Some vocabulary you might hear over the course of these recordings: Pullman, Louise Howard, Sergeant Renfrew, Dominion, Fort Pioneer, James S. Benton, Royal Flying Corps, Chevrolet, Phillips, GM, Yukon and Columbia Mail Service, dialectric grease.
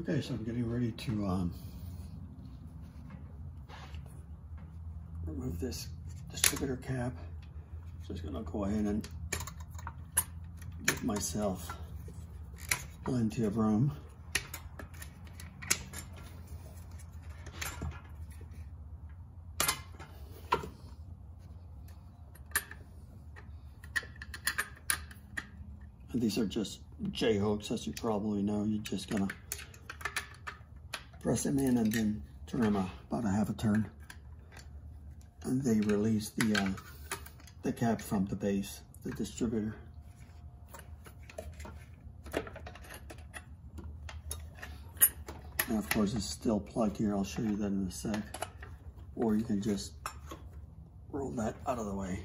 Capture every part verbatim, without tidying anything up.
Okay, so I'm getting ready to um, remove this distributor cap. So I'm just gonna go ahead and give myself plenty of room. And these are just J-hooks, as you probably know. You're just gonna press them in and then turn them about a half a turn, and they release the uh, the cap from the base, the distributor. Now, of course, it's still plugged here. I'll show you that in a sec. Or you can just roll that out of the way.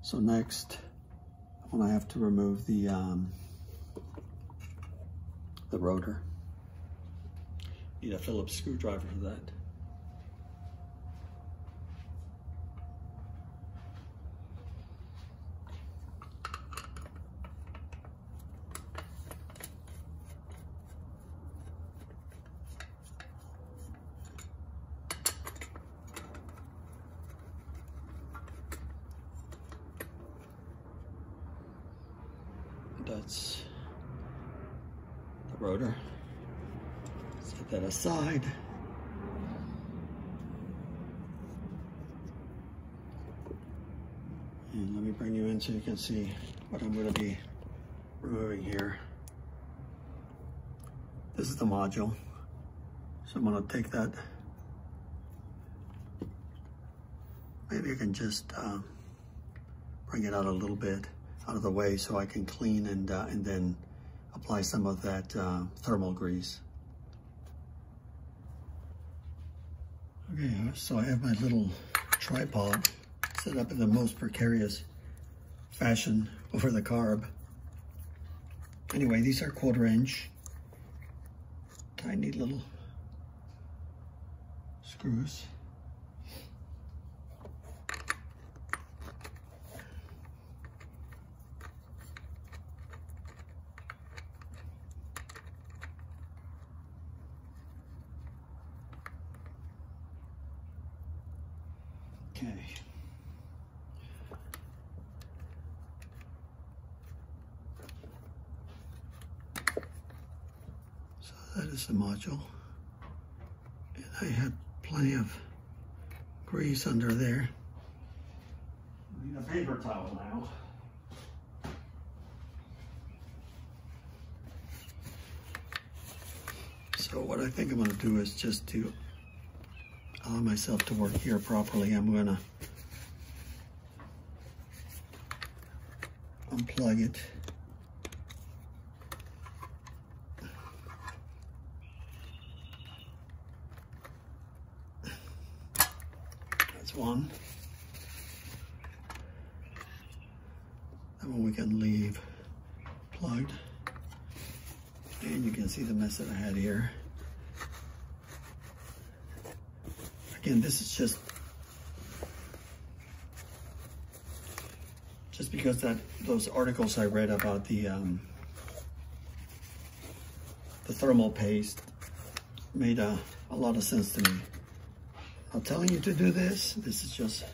So next, I'm gonna have to remove the um, the rotor. Need a Phillips screwdriver for that. That's the rotor. Set that aside. And let me bring you in so you can see what I'm going to be removing here. This is the module. So I'm going to take that. Maybe I can just um, bring it out a little bit. Out of the way so I can clean and uh, and then apply some of that uh, thermal grease. Okay, so I have my little tripod set up in the most precarious fashion over the carb. Anyway, these are quarter inch, tiny little screws. Okay. So that is the module. And I had plenty of grease under there. I need a paper towel now. So what I think I'm going to do is just to allow myself to work here properly. I'm gonna unplug it. That's one. That one we can leave plugged. And you can see the mess that I had here. Again, this is just just because that those articles I read about the um, the thermal paste made a, a lot of sense to me. I'm telling you to do this. This is just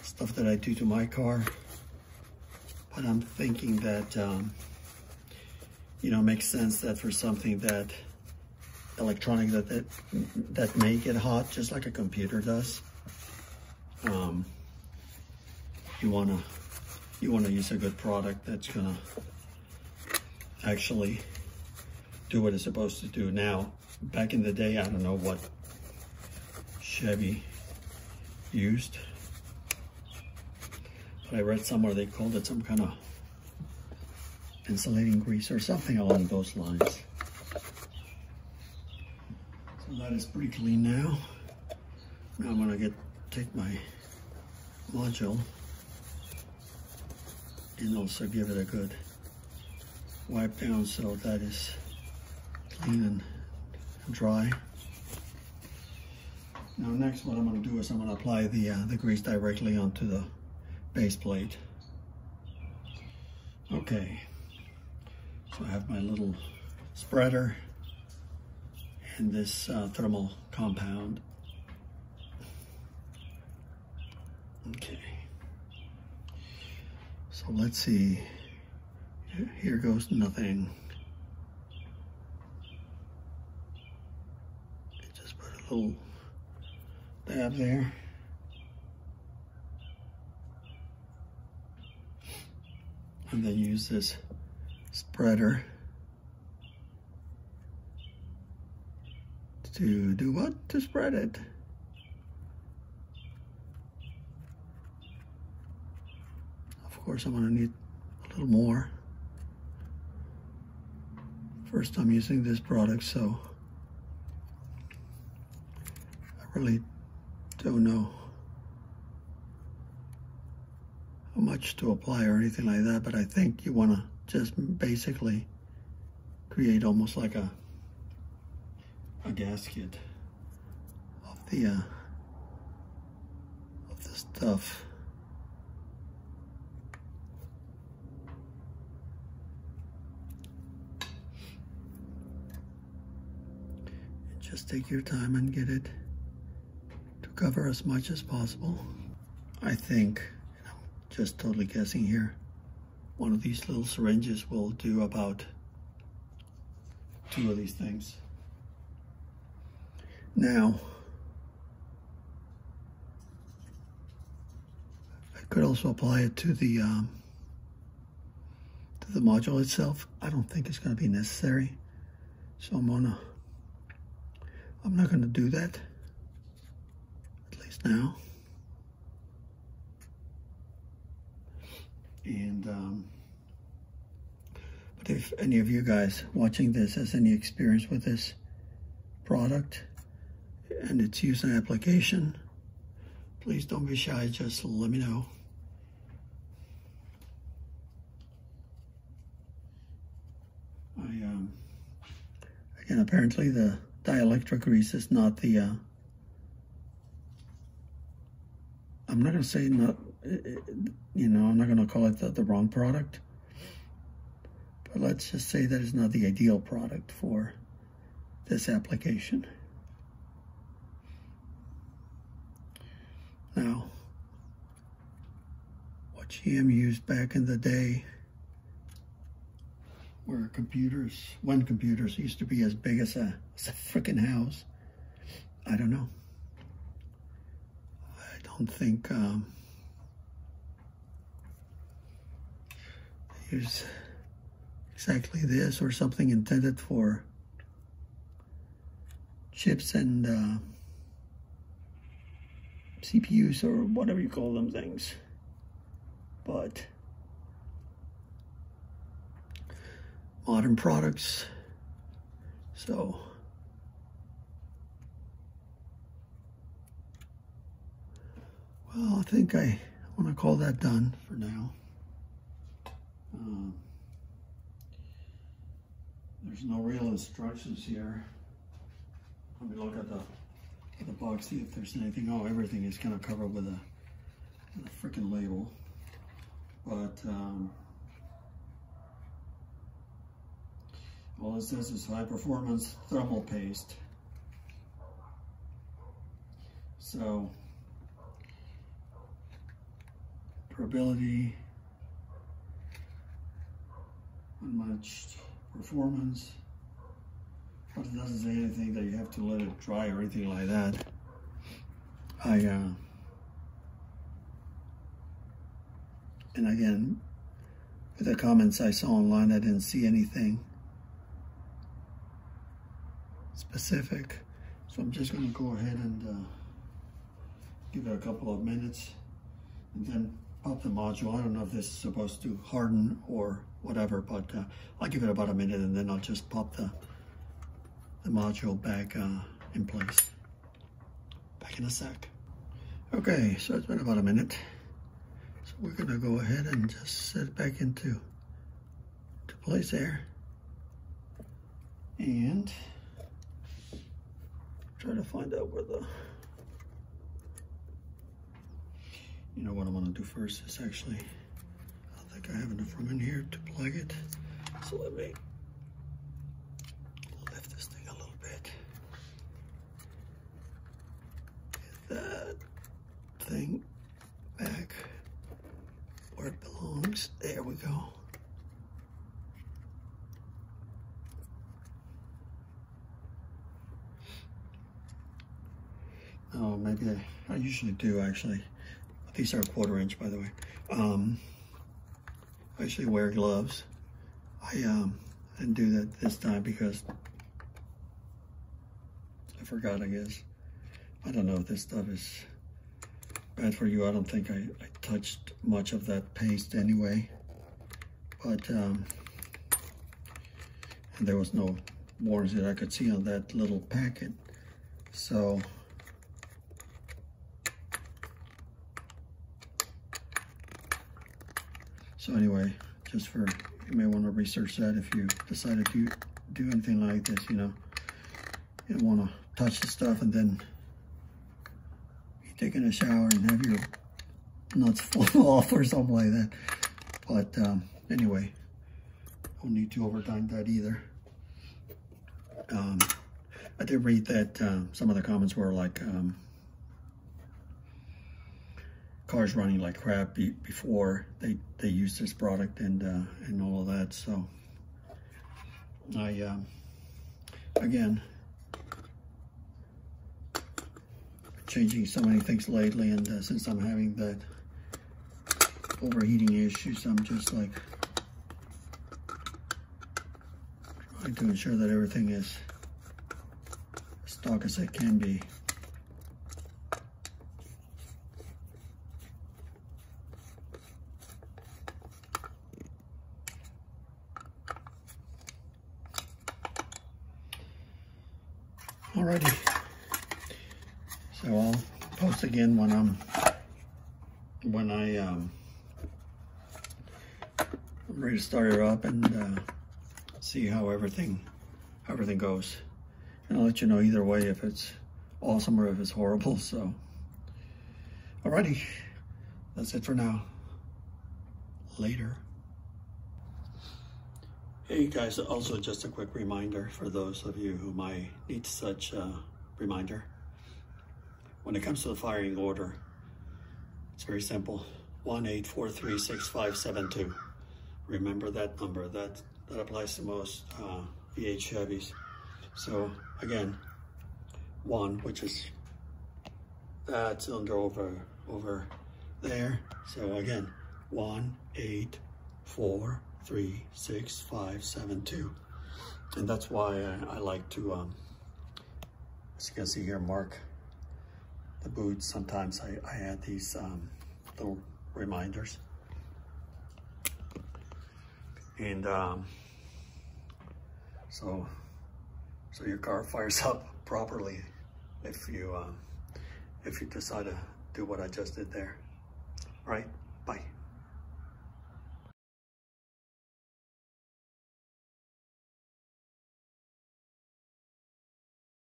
stuff that I do to my car, but I'm thinking that um, you know, it makes sense that for something that electronic that, that that may get hot, just like a computer does. Um, you wanna you wanna use a good product that's gonna actually do what it's supposed to do. Now, back in the day, I don't know what Chevy used, but I read somewhere they called it some kind of insulating grease or something along those lines. That is pretty clean now. Now I'm gonna get take my module and also give it a good wipe down so that is clean and dry. Now next, what I'm gonna do is I'm gonna apply the uh, the grease directly onto the base plate. Okay, So I have my little spreader and this uh, thermal compound. Okay, so let's see, here goes nothing. Just put a little dab there. And then use this spreader to do what? To spread it. Of course, I'm going to need a little more. First time using this product, so I really don't know how much to apply or anything like that, but I think you want to just basically create almost like a a gasket of the uh, of the stuff. And just take your time and get it to cover as much as possible. I think, and I'm just totally guessing here, one of these little syringes will do about two of these things. Now, I could also apply it to the um, to the module itself. I don't think it's going to be necessary, so I'm gonna I'm not going to do that, at least now. And um, but if any of you guys watching this has any experience with this product and its use and application, please don't be shy, just let me know. I um, again, apparently the dielectric grease is not the uh, I'm not going to say not, you know, I'm not going to call it the, the wrong product, but let's just say that it's not the ideal product for this application. Now, what G M used back in the day were computers, when computers used to be as big as a, as a freaking house, I don't know. I don't think um, they use exactly this or something intended for chips and uh, C P Us or whatever you call them things, but modern products. So well, I think I want to call that done for now. Um, there's no real instructions here. Let me look at the the box, see if there's anything. Oh, everything is kind of covered with a, with a freaking label. But um, all it says is high performance thermal paste. So durability, unmatched performance. But it doesn't say anything that you have to let it dry or anything like that. I, uh, and again, with the comments I saw online, I didn't see anything specific. So I'm just gonna go ahead and uh, give it a couple of minutes and then pop the module. I don't know if this is supposed to harden or whatever, but uh, I'll give it about a minute and then I'll just pop the the module back uh, in place. Back in a sec. Okay, so it's been about a minute. So we're gonna go ahead and just set it back into to place there. And try to find out where the, you know what I'm gonna do first is actually, I don't think I have enough room in here to plug it. So let me lift this thing a little bit. Get that thing back where it belongs. There we go. Oh, maybe I, I usually do actually. These are a quarter inch, by the way. Um, I usually wear gloves. I um, didn't do that this time because I forgot, I guess. I don't know if this stuff is bad for you. I don't think I, I touched much of that paste anyway. But um, and there was no warranty that I could see on that little packet. So So anyway, just for, you may want to research that if you decide to do, do anything like this, you know. You don't want to touch the stuff and then be taking a shower and have your nuts fall off or something like that. But um, anyway, don't need to overthink that either. Um, I did read that um, some of the comments were like, um, cars running like crap be before they they use this product and uh, and all of that. So I um, again, changing so many things lately, and uh, since I'm having that overheating issues, I'm just like trying to ensure that everything is as stock as it can be. Alrighty, so I'll post again when I'm when I um, I'm ready to start it up and uh, see how everything how everything goes, and I'll let you know either way if it's awesome or if it's horrible. So, alrighty, that's it for now. Later. Hey guys, also just a quick reminder for those of you who might need such a reminder. When it comes to the firing order, it's very simple. one eight four three six five seven two. Remember that number. That, that applies to most uh, V eight Chevys. So again, one, which is that cylinder over, over there. So again, one eight four three six five seven two. Three, six, five, seven, two, and that's why I, I like to, um, as you can see here, mark the boots. Sometimes I, I add these um, little reminders, and um, so so your car fires up properly if you um, if you decide to do what I just did there, right?